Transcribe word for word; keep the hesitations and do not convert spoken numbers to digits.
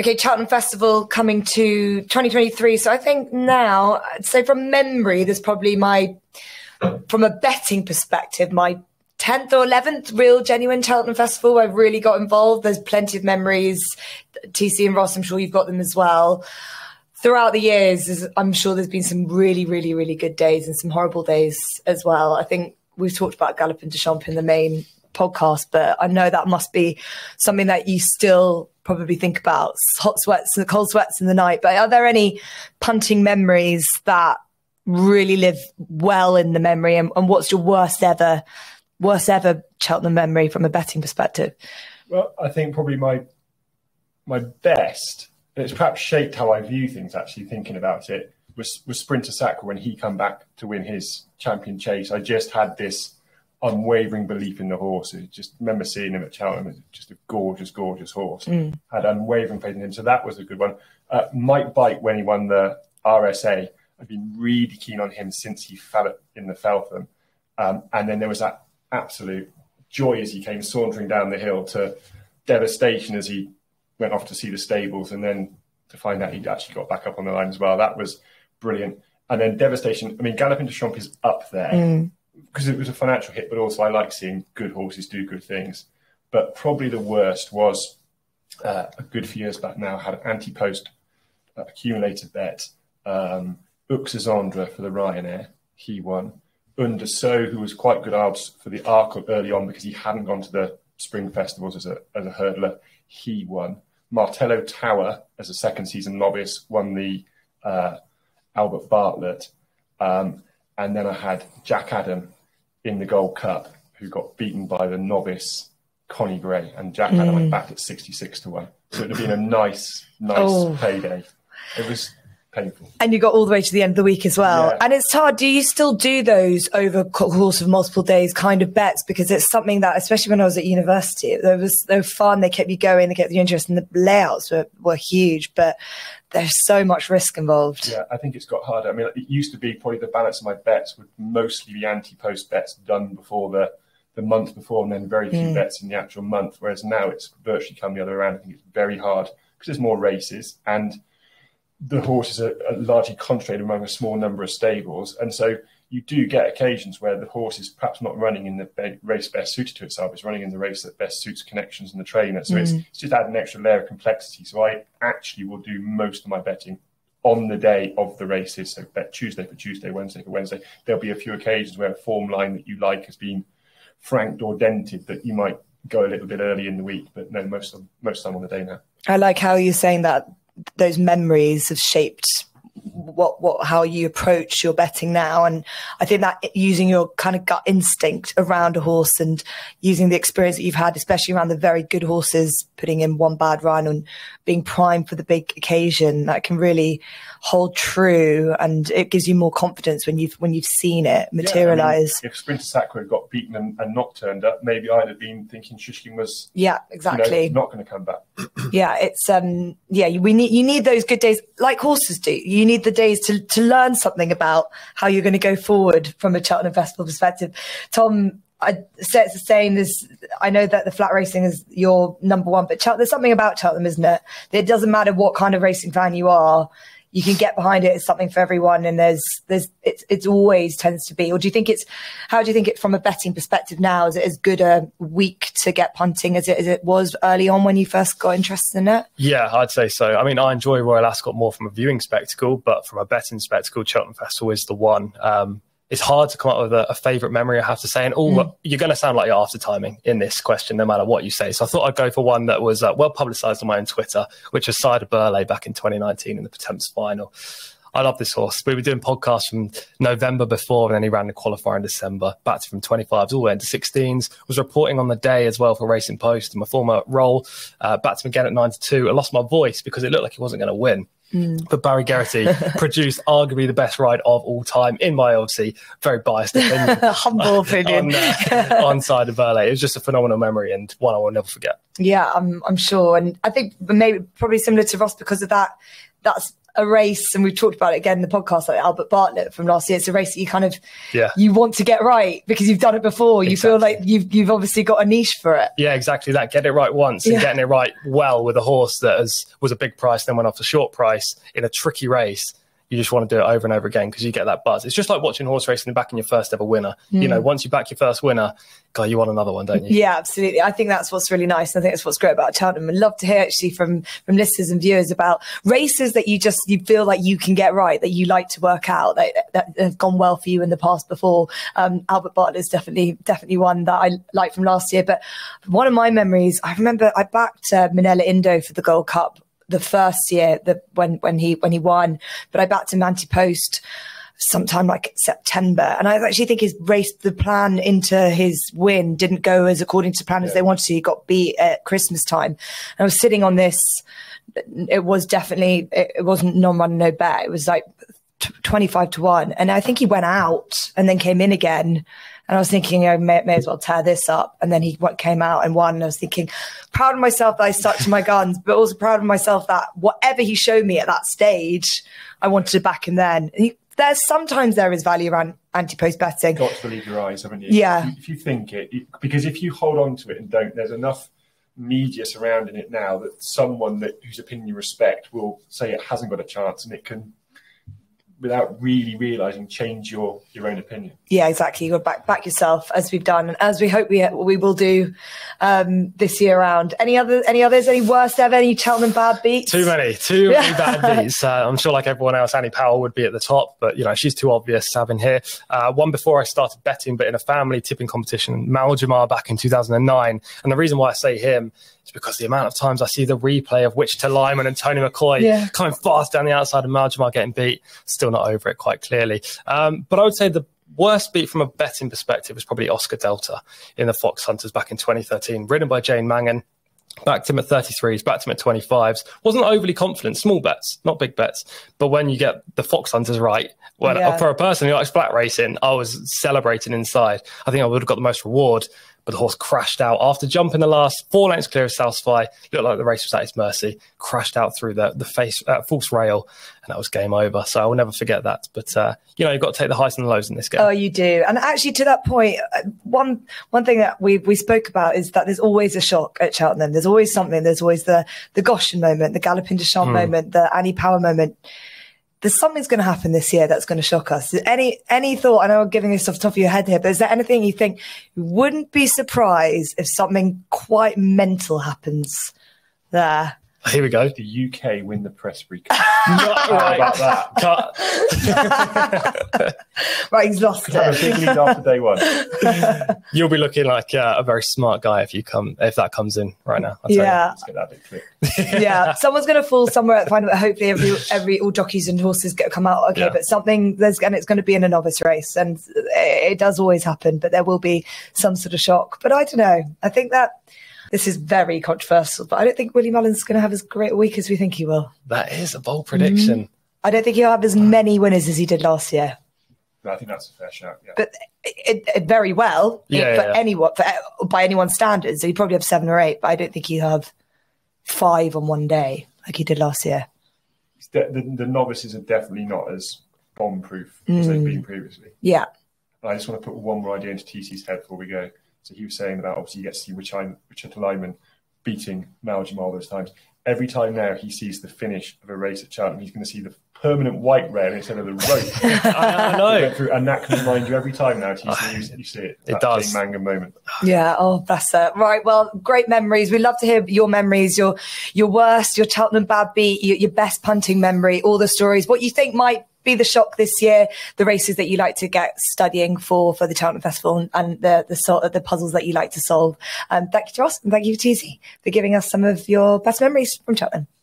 Okay, Cheltenham Festival coming to twenty twenty-three. So I think now, I'd say from memory, there's probably my, from a betting perspective, my tenth or eleventh real genuine Cheltenham Festival where I really got involved. There's plenty of memories. T C and Ross, I'm sure you've got them as well. Throughout the years, I'm sure there's been some really, really, really good days and some horrible days as well. I think we've talked about Galopin des Champs in the main podcast, but I know that must be something that you still probably think about, hot sweats and the cold sweats in the night. But are there any punting memories that really live well in the memory? And, and what's your worst ever, worst ever Cheltenham memory from a betting perspective? Well, I think probably my my best, and it's perhaps shaped how I view things, actually, thinking about it, was, was Sprinter Sacre when he come back to win his champion chase. I just had this unwavering belief in the horse. I just remember seeing him at Cheltenham, just a gorgeous, gorgeous horse. Mm. Had unwavering faith in him, so that was a good one. Uh, Might Bite, when he won the R S A, I've been really keen on him since he fell in the Feltham. Um, and then there was that absolute joy as he came sauntering down the hill, to devastation as he went off to see the stables, and then to find out he'd actually got back up on the line as well. That was brilliant. And then devastation. I mean, Galopin des Champs is up there mm. because it was a financial hit, but also I like seeing good horses do good things. But probably the worst was uh, a good few years back now, had an anti-post uh, accumulator bet. Um, Uxizondra for the Ryanair, he won. Underso, who was quite good odds for the Arkle early on because he hadn't gone to the spring festivals as a, as a hurdler, he won. Martello Tower, as a second season novice, won the uh, Albert Bartlett. Um, and then I had Jack Adam in the Gold Cup, who got beaten by the novice Connie Gray. And Jack mm. Adam went back at sixty-six to one. So it would have been a nice, nice oh. payday. It was painful. And you got all the way to the end of the week as well. Yeah. And it's hard. Do you still do those over course of multiple days kind of bets? Because it's something that, especially when I was at university, there was they were fun. They kept you going. They kept you interested. And the layouts were, were huge, but there's so much risk involved. Yeah, I think it's got harder. I mean, it used to be probably the balance of my bets would mostly be anti-post bets done before the, the month before, and then very few mm. bets in the actual month. Whereas now it's virtually come the other way around. I think it's very hard because there's more races and the horses are largely concentrated among a small number of stables. And so you do get occasions where the horse is perhaps not running in the race best suited to itself. It's running in the race that best suits connections and the trainer. So mm. it's, it's just added an extra layer of complexity. So I actually will do most of my betting on the day of the races. So bet Tuesday for Tuesday, Wednesday for Wednesday. There'll be a few occasions where a form line that you like has been franked or dented that you might go a little bit early in the week. But no, most of, most of the time on the day now. I like how you're saying that those memories have shaped what what how you approach your betting now, and I think that using your kind of gut instinct around a horse and using the experience that you've had, especially around the very good horses, putting in one bad run and being primed for the big occasion, that can really hold true, and it gives you more confidence when you've when you've seen it materialize. Yeah, I mean, if Sprinter Sacre got beaten and, and not turned up, maybe I'd have been thinking Shishkin was yeah exactly you know, not going to come back. Yeah, it's um yeah we need you need those good days like horses do. You need the days to, to learn something about how you're going to go forward from a Cheltenham Festival perspective. Tom, I'd say it's the same as, I know that the flat racing is your number one, but Chel there's something about Cheltenham, isn't it? It doesn't matter what kind of racing fan you are, you can get behind it. It's something for everyone, and there's there's it's it's always tends to be. Or do you think it's, how do you think it from a betting perspective now? Is it as good a week to get punting as it as it was early on when you first got interested in it? Yeah, I'd say so. I mean, I enjoy Royal Ascot more from a viewing spectacle, but from a betting spectacle, Cheltenham Festival is the one. Um, it's hard to come up with a, a favourite memory, I have to say. And all mm. you're going to sound like you're after timing in this question, no matter what you say. So I thought I'd go for one that was uh, well publicised on my own Twitter, which was Side Burley back in twenty nineteen in the Potemps final. I love this horse. We were doing podcasts from November before, and then he ran the qualifier in December, back from twenty-fives all the way into sixteens. Was reporting on the day as well for Racing Post in my former role. Uh, back to him again at nine to two. I lost my voice because it looked like he wasn't going to win. Mm. But Barry Geraghty produced arguably the best ride of all time, in my obviously very biased opinion. Humble opinion. on, uh, on Side of Burley. It was just a phenomenal memory and one I will never forget. Yeah, I'm, I'm sure. And I think maybe probably similar to Ross because of that that's a race, and we've talked about it again in the podcast, like Albert Bartlett from last year. It's a race that you kind of, yeah. you want to get right because you've done it before. You exactly. feel like you've you've obviously got a niche for it. Yeah, exactly that. Get it right once and yeah. getting it right well with a horse that has, was a big price, then went off a short price in a tricky race. You just want to do it over and over again because you get that buzz. It's just like watching horse racing and backing your first ever winner. Mm. You know, once you back your first winner, God, you want another one, don't you? Yeah, absolutely. I think that's what's really nice. And I think that's what's great about Cheltenham. I'd love to hear actually from, from listeners and viewers about races that you just, you feel like you can get right, that you like to work out, that, that have gone well for you in the past before. Um, Albert Bartlett's definitely, definitely one that I like from last year. But one of my memories, I remember I backed uh, Minela Indo for the Gold Cup the first year that when, when he, when he won, but I backed him anti-post sometime like September. And I actually think his race, the plan into his win didn't go as according to plan yeah. as they wanted to. He got beat at Christmas time. And I was sitting on this. It was definitely, it, it wasn't non-run, no bet. It was like twenty-five to one. And I think he went out and then came in again. And I was thinking, I may, may as well tear this up. And then he came out and won. And I was thinking, proud of myself that I stuck to my guns, but also proud of myself that whatever he showed me at that stage, I wanted to back him then. And he, there's sometimes there is value around anti-post betting. You've got to believe your eyes, haven't you? Yeah. If you, if you think it, you, because if you hold on to it and don't, there's enough media surrounding it now that someone that whose opinion you respect will say it hasn't got a chance, and it can, without really realising, change your, your own opinion. Yeah, exactly. You've got to back, back yourself, as we've done, and as we hope we we will do um, this year round. Any other any others? Any worst ever? Any Cheltenham bad beats? Too many. Too many bad beats. Uh, I'm sure, like everyone else, Annie Powell would be at the top, but you know she's too obvious having here. Uh, one before I started betting, but in a family tipping competition, Mal Jamar back in two thousand nine. And the reason why I say him is because the amount of times I see the replay of Wichita Lineman and Tony McCoy yeah. coming fast down the outside and Mal Jamar getting beat. Still not over it quite clearly. Um, but I would say the worst beat from a betting perspective was probably Oscar Delta in the Fox Hunters back in twenty thirteen, ridden by Jane Mangan. Backed him at thirty-threes, backed him at twenty-fives. Wasn't overly confident, small bets, not big bets. But when you get the Fox Hunters right, when, yeah. for a person who likes flat racing, I was celebrating inside. I think I would have got the most reward, but the horse crashed out after jumping the last four lengths clear of Southside. Looked like the race was at its mercy. Crashed out through the, the face, uh, false rail, and that was game over. So I will never forget that. But, uh, you know, you've got to take the highs and the lows in this game. Oh, you do. And actually, to that point, one one thing that we we spoke about is that there's always a shock at Cheltenham. There's always something. There's always the, the Goshen moment, the Galopin des Champs mm. moment, the Annie Powell moment. There's something's going to happen this year that's going to shock us. Any any thought, I know I'm giving this off the top of your head here, but is there anything you think you wouldn't be surprised if something quite mental happens there? Here we go. The U K win the press recap. Not right. about that. Right, he's lost it. Have a big lead after day one. You'll be looking like uh, a very smart guy if you come if that comes in right now. I'll yeah. Let's get that bit clear. Yeah, someone's going to fall somewhere at the final. Hopefully, every every all jockeys and horses get come out okay, yeah. but something there's and it's going to be in a novice race, and it, it does always happen. But there will be some sort of shock. But I don't know. I think that. This is very controversial, but I don't think Willie Mullins is going to have as great a week as we think he will. That is a bold prediction. Mm. I don't think he'll have as many winners as he did last year. No, I think that's a fair shout, yeah. But it, it, very well, yeah, for yeah. anyone, for, by anyone's standards. He'd probably have seven or eight, but I don't think he'll have five on one day like he did last year. The, the, the novices are definitely not as bomb-proof mm. as they've been previously. Yeah. And I just want to put one more idea into T C's head before we go. So he was saying about obviously you get to see Wichita Lineman beating Mal Jamar those times. Every time now he sees the finish of a race at Cheltenham, he's going to see the permanent white rail instead of the rope. I, I know. Through, and that can remind you every time now. You see, you, you see it. It does. Jane Mangan moment. Yeah. Oh, that's it. Right. Well, great memories. We love to hear your memories, your your worst, your Cheltenham bad beat, your, your best punting memory, all the stories, what you think might be the shock this year, the races that you like to get studying for for the Cheltenham Festival, and the the, the puzzles that you like to solve. Um, thank you to Ross and thank you to T C for giving us some of your best memories from Cheltenham.